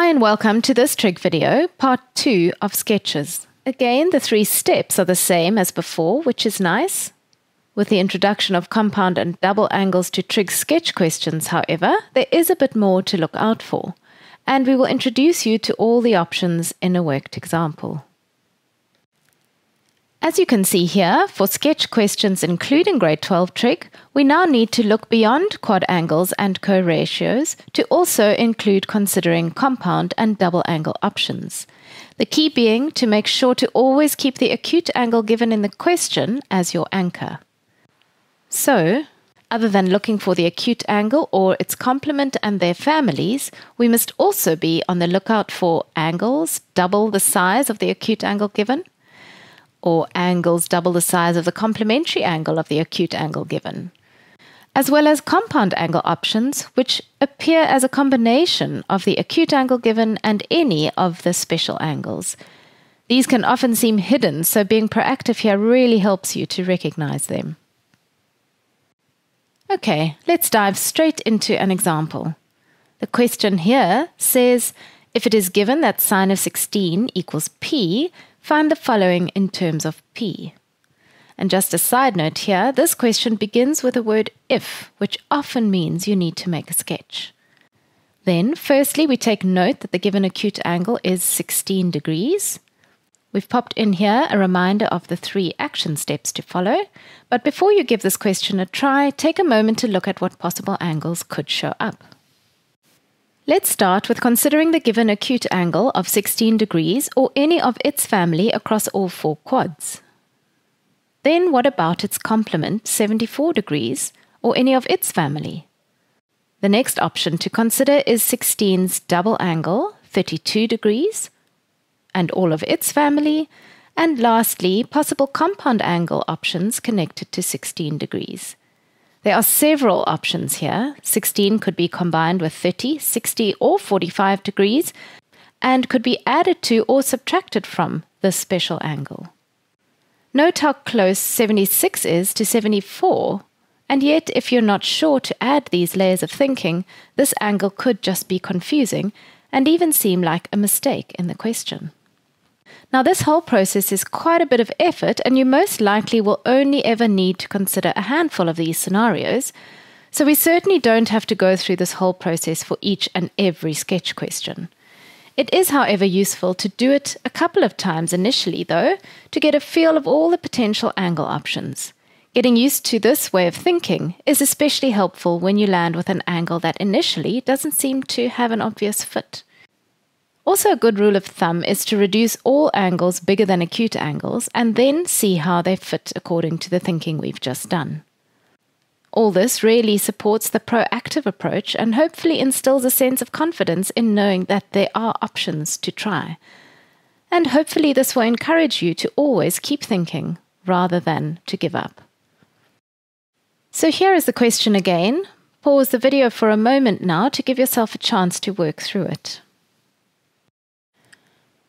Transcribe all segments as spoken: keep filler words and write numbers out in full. Hi and welcome to this trig video, part two of sketches. Again, the three steps are the same as before, which is nice. With the introduction of compound and double angles to trig sketch questions, however, there is a bit more to look out for, and we will introduce you to all the options in a worked example. As you can see here, for sketch questions including grade twelve trig, we now need to look beyond quad angles and co-ratios to also include considering compound and double angle options. The key being to make sure to always keep the acute angle given in the question as your anchor. So, other than looking for the acute angle or its complement and their families, we must also be on the lookout for angles double the size of the acute angle given, or angles double the size of the complementary angle of the acute angle given, as well as compound angle options, which appear as a combination of the acute angle given and any of the special angles. These can often seem hidden, so being proactive here really helps you to recognize them. Okay, let's dive straight into an example. The question here says, if it is given that sine of sixteen equals p, find the following in terms of p. And just a side note here, this question begins with the word if, which often means you need to make a sketch. Then, firstly, we take note that the given acute angle is sixteen degrees. We've popped in here a reminder of the three action steps to follow, but before you give this question a try, take a moment to look at what possible angles could show up. Let's start with considering the given acute angle of sixteen degrees or any of its family across all four quads. Then what about its complement, seventy-four degrees, or any of its family? The next option to consider is sixteen's double angle, thirty-two degrees, and all of its family, and lastly, possible compound angle options connected to sixteen degrees. There are several options here. sixteen could be combined with thirty, sixty or forty-five degrees and could be added to or subtracted from this special angle. Note how close seventy-six is to seventy-four, and yet if you're not sure to add these layers of thinking, this angle could just be confusing and even seem like a mistake in the question. Now, this whole process is quite a bit of effort, and you most likely will only ever need to consider a handful of these scenarios, so we certainly don't have to go through this whole process for each and every sketch question. It is, however, useful to do it a couple of times initially, though, to get a feel of all the potential angle options. Getting used to this way of thinking is especially helpful when you land with an angle that initially doesn't seem to have an obvious fit. Also, a good rule of thumb is to reduce all angles bigger than acute angles and then see how they fit according to the thinking we've just done. All this really supports the proactive approach and hopefully instills a sense of confidence in knowing that there are options to try. And hopefully this will encourage you to always keep thinking rather than to give up. So here is the question again. Pause the video for a moment now to give yourself a chance to work through it.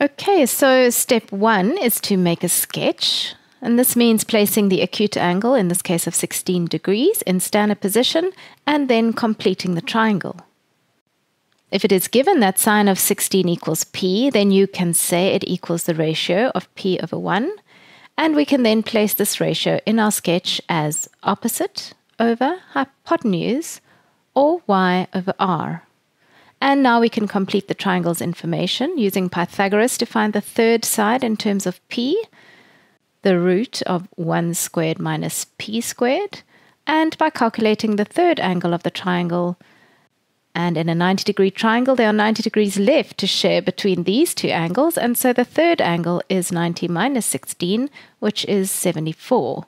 Okay, so step one is to make a sketch, and this means placing the acute angle, in this case of sixteen degrees, in standard position and then completing the triangle. If it is given that sine of sixteen equals p, then you can say it equals the ratio of p over one, and we can then place this ratio in our sketch as opposite over hypotenuse, or y over r. And now we can complete the triangle's information using Pythagoras to find the third side in terms of p, the root of one squared minus p squared, and by calculating the third angle of the triangle. And in a ninety degree triangle, there are ninety degrees left to share between these two angles, and so the third angle is ninety minus sixteen, which is seventy-four.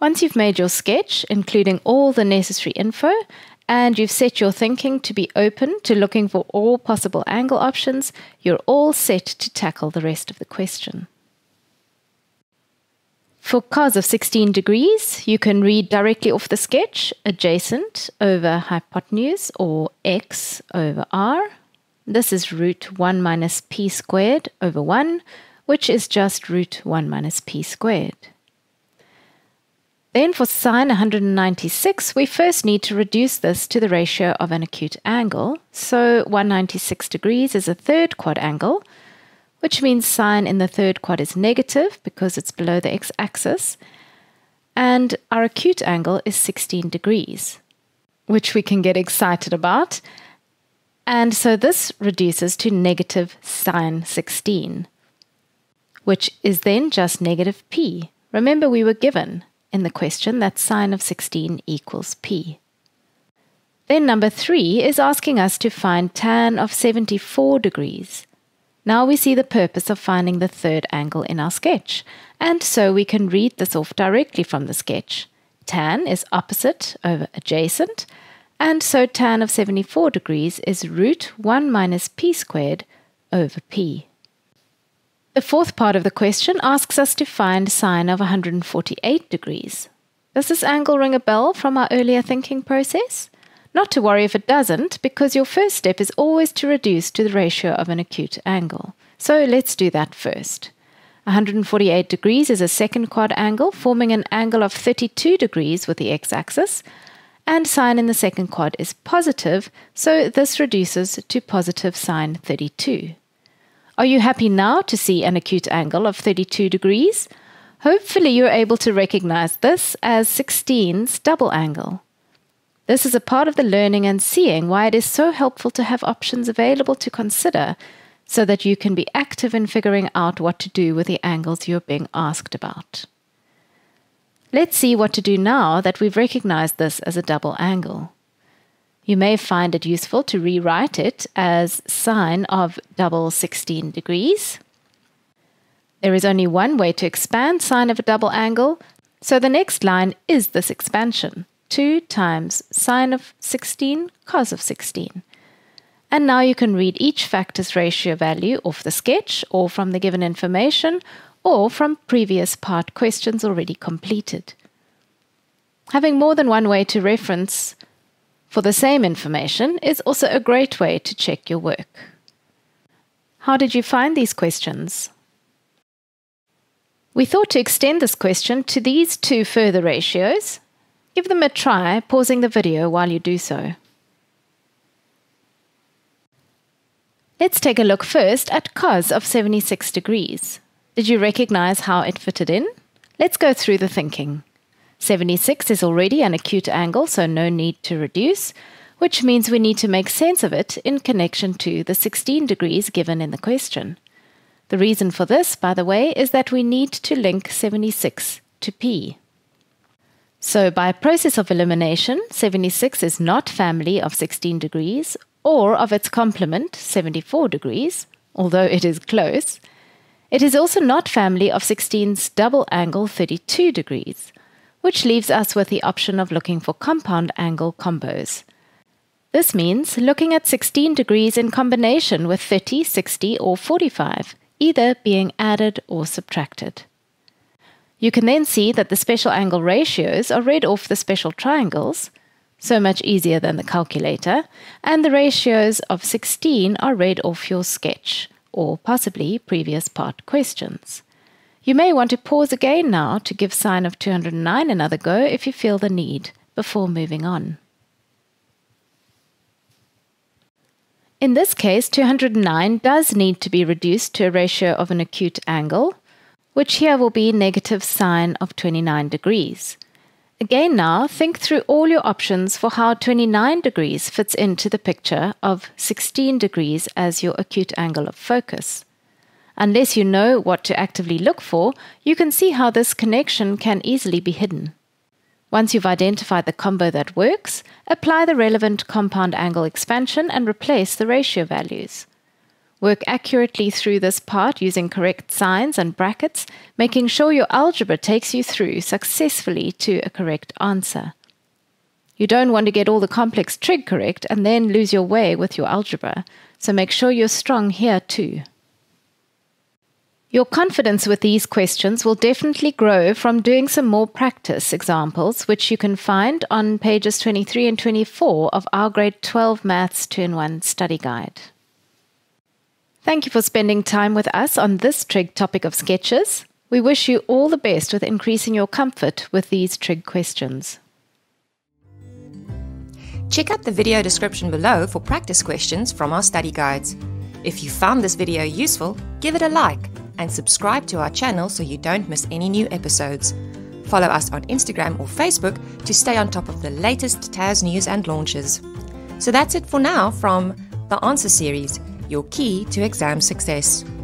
Once you've made your sketch, including all the necessary info, and you've set your thinking to be open to looking for all possible angle options, you're all set to tackle the rest of the question. For cos of sixteen degrees, you can read directly off the sketch, adjacent over hypotenuse, or x over r. This is root one minus p squared over one, which is just root one minus p squared. Then for sine one hundred ninety-six, we first need to reduce this to the ratio of an acute angle. So one hundred ninety-six degrees is a third quad angle, which means sine in the third quad is negative because it's below the x-axis. And our acute angle is sixteen degrees, which we can get excited about. And so this reduces to negative sine sixteen, which is then just negative p. Remember, we were given in the question that sine of sixteen equals p. Then number three is asking us to find tan of seventy-four degrees. Now we see the purpose of finding the third angle in our sketch, and so we can read this off directly from the sketch. Tan is opposite over adjacent, and so tan of seventy-four degrees is root one minus p squared over p. The fourth part of the question asks us to find sine of one hundred forty-eight degrees. Does this angle ring a bell from our earlier thinking process? Not to worry if it doesn't, because your first step is always to reduce to the ratio of an acute angle. So let's do that first. one hundred forty-eight degrees is a second quad angle, forming an angle of thirty-two degrees with the x-axis, and sine in the second quad is positive, so this reduces to positive sine thirty-two. Are you happy now to see an acute angle of thirty-two degrees? Hopefully you're able to recognize this as sixteen's double angle. This is a part of the learning and seeing why it is so helpful to have options available to consider so that you can be active in figuring out what to do with the angles you're being asked about. Let's see what to do now that we've recognized this as a double angle. You may find it useful to rewrite it as sine of double sixteen degrees. There is only one way to expand sine of a double angle, so the next line is this expansion, two times sine of sixteen cos of sixteen. And now you can read each factor's ratio value off the sketch or from the given information or from previous part questions already completed. Having more than one way to reference for the same information is also a great way to check your work. How did you find these questions? We thought to extend this question to these two further ratios. Give them a try, pausing the video while you do so. Let's take a look first at cos of seventy-six degrees. Did you recognize how it fitted in? Let's go through the thinking. seventy-six is already an acute angle, so no need to reduce, which means we need to make sense of it in connection to the sixteen degrees given in the question. The reason for this, by the way, is that we need to link seventy-six to p. So by process of elimination, seventy-six is not family of sixteen degrees or of its complement, seventy-four degrees, although it is close. It is also not family of sixteen's double angle, thirty-two degrees. Which leaves us with the option of looking for compound angle combos. This means looking at sixteen degrees in combination with thirty, sixty, or forty-five, either being added or subtracted. You can then see that the special angle ratios are read off the special triangles, so much easier than the calculator, and the ratios of sixteen are read off your sketch, or possibly previous part questions. You may want to pause again now to give sine of two hundred nine another go if you feel the need before moving on. In this case, two hundred nine does need to be reduced to a ratio of an acute angle, which here will be negative sine of twenty-nine degrees. Again now, think through all your options for how twenty-nine degrees fits into the picture of sixteen degrees as your acute angle of focus. Unless you know what to actively look for, you can see how this connection can easily be hidden. Once you've identified the combo that works, apply the relevant compound angle expansion and replace the ratio values. Work accurately through this part using correct signs and brackets, making sure your algebra takes you through successfully to a correct answer. You don't want to get all the complex trig correct and then lose your way with your algebra, so make sure you're strong here too. Your confidence with these questions will definitely grow from doing some more practice examples, which you can find on pages twenty-three and twenty-four of our Grade twelve Maths Turn one Study Guide. Thank you for spending time with us on this trig topic of sketches. We wish you all the best with increasing your comfort with these trig questions. Check out the video description below for practice questions from our study guides. If you found this video useful, give it a like and subscribe to our channel so you don't miss any new episodes. Follow us on Instagram or Facebook to stay on top of the latest T A S news and launches. So that's it for now from The Answer Series, your key to exam success.